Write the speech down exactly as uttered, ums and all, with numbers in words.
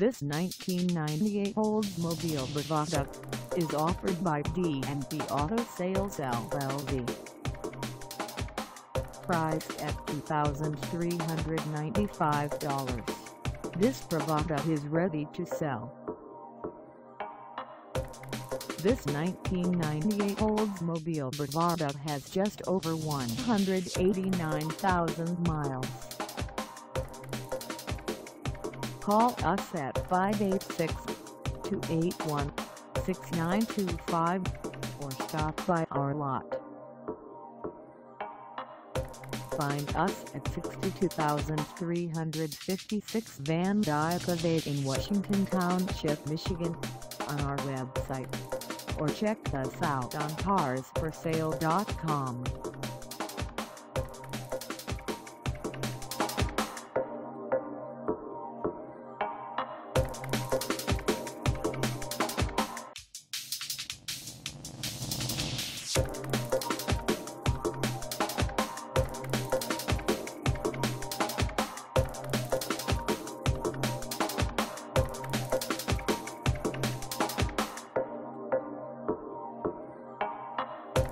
This nineteen ninety-eight Oldsmobile Bravada is offered by D and B Auto Sales L L C. Priced at two thousand three hundred ninety-five dollars, this Bravada is ready to sell. This nineteen ninety-eight Oldsmobile Bravada has just over one hundred eighty-nine thousand miles. Call us at five eight six, two eight one, six nine two five or stop by our lot. Find us at sixty-two thousand three hundred fifty-six Van Dyke Ave in Washington Township, Michigan, on our website, or check us out on cars for sale dot com.